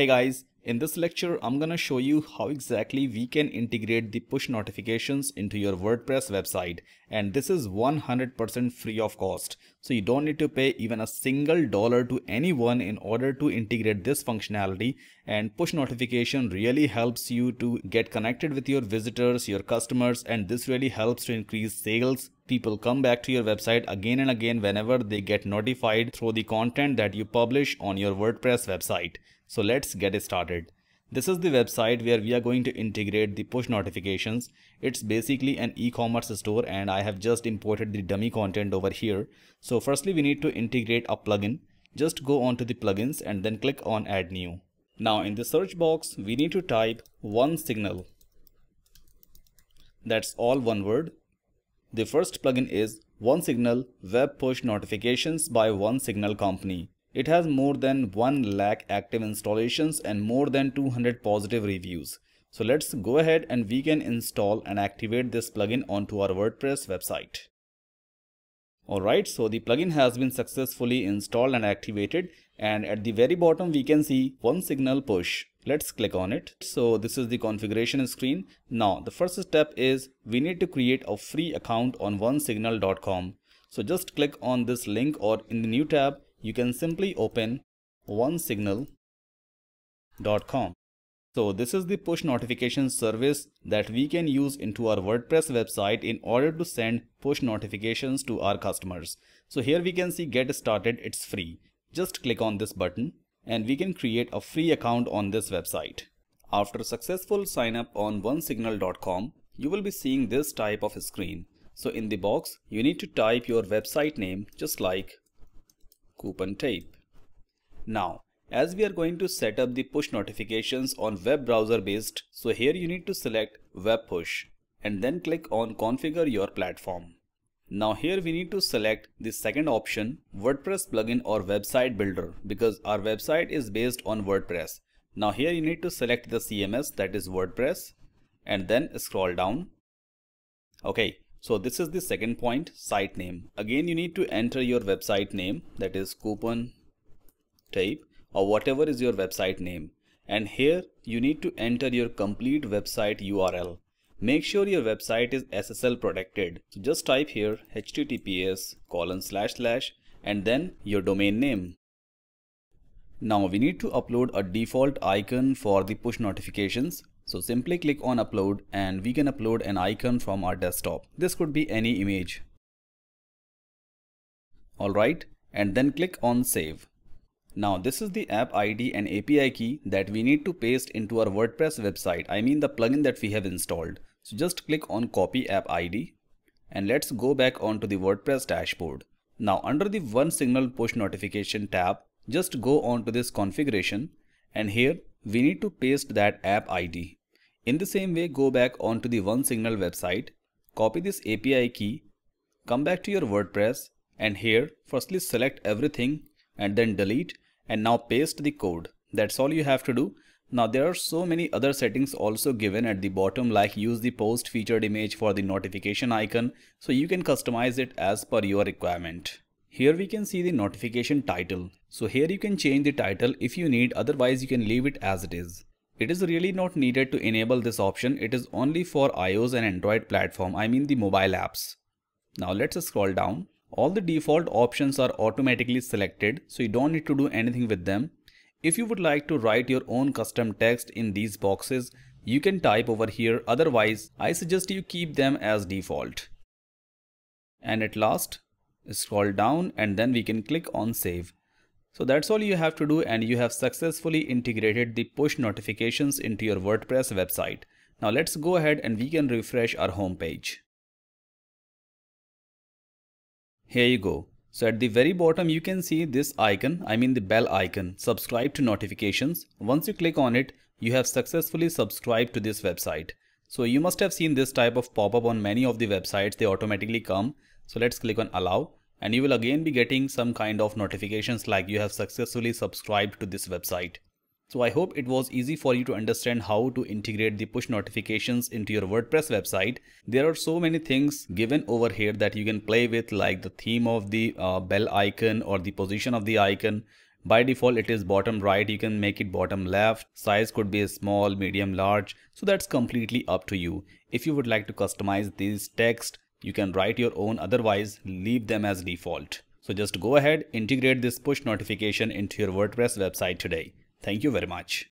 Hey guys, in this lecture I'm gonna show you how exactly we can integrate the push notifications into your WordPress website, and this is 100% free of cost. So you don't need to pay even a single dollar to anyone in order to integrate this functionality, and push notification really helps you to get connected with your visitors, your customers, and this really helps to increase sales. People come back to your website again and again whenever they get notified through the content that you publish on your WordPress website. So let's get started. This is the website where we are going to integrate the push notifications. It's basically an e-commerce store, and I have just imported the dummy content over here. So firstly, we need to integrate a plugin. Just go onto the plugins and then click on Add New. Now in the search box, we need to type OneSignal. That's all one word. The first plugin is OneSignal Web Push Notifications by OneSignal Company. It has more than 1 lakh active installations and more than 200 positive reviews. So let's go ahead and we can install and activate this plugin onto our WordPress website. Alright, so the plugin has been successfully installed and activated, and at the very bottom we can see OneSignal Push. Let's click on it. So this is the configuration screen. Now the first step is we need to create a free account on onesignal.com. So just click on this link, or in the new tab you can simply open onesignal.com. So this is the push notification service that we can use into our WordPress website in order to send push notifications to our customers. So here we can see Get Started, it's free. Just click on this button and we can create a free account on this website. After successful sign up on onesignal.com, you will be seeing this type of screen. So in the box, you need to type your website name, just like coupon tape. Now, as we are going to set up the push notifications on web browser based, so here you need to select Web Push and then click on Configure your platform. Now here we need to select the second option, WordPress plugin or website builder, because our website is based on WordPress. Now here you need to select the CMS, that is WordPress, and then scroll down. Okay, so this is the second point, site name. Again you need to enter your website name, that is coupon tape or whatever is your website name, and here you need to enter your complete website URL. Make sure your website is SSL protected. So just type here https:// and then your domain name. Now we need to upload a default icon for the push notifications. So simply click on upload and we can upload an icon from our desktop. This could be any image. Alright, and then click on save. Now this is the app ID and API key that we need to paste into our WordPress website. I mean the plugin that we have installed. So just click on copy app ID and let's go back onto the WordPress dashboard. Now under the OneSignal push notification tab, just go onto this configuration and here we need to paste that app ID. In the same way, go back onto the OneSignal website, copy this API key, come back to your WordPress and here firstly select everything and then delete, and now paste the code. That's all you have to do. Now there are so many other settings also given at the bottom, like use the post featured image for the notification icon, so you can customize it as per your requirement. Here we can see the notification title. So here you can change the title if you need, otherwise you can leave it as it is. It is really not needed to enable this option. It is only for iOS and Android platform, I mean the mobile apps. Now let's scroll down. All the default options are automatically selected, so you don't need to do anything with them. If you would like to write your own custom text in these boxes, you can type over here, otherwise I suggest you keep them as default. And at last, scroll down and then we can click on save. So that's all you have to do, and you have successfully integrated the push notifications into your WordPress website. Now let's go ahead and we can refresh our homepage. Here you go. So at the very bottom you can see this icon, I mean the bell icon, subscribe to notifications. Once you click on it, you have successfully subscribed to this website. So you must have seen this type of pop-up on many of the websites, they automatically come. So let's click on allow and you will again be getting some kind of notifications like you have successfully subscribed to this website. So I hope it was easy for you to understand how to integrate the push notifications into your WordPress website. There are so many things given over here that you can play with, like the theme of the bell icon or the position of the icon. By default, it is bottom right. You can make it bottom left. Size could be small, medium, large. So that's completely up to you. If you would like to customize these text, you can write your own, otherwise leave them as default. So just go ahead, integrate this push notification into your WordPress website today. Thank you very much.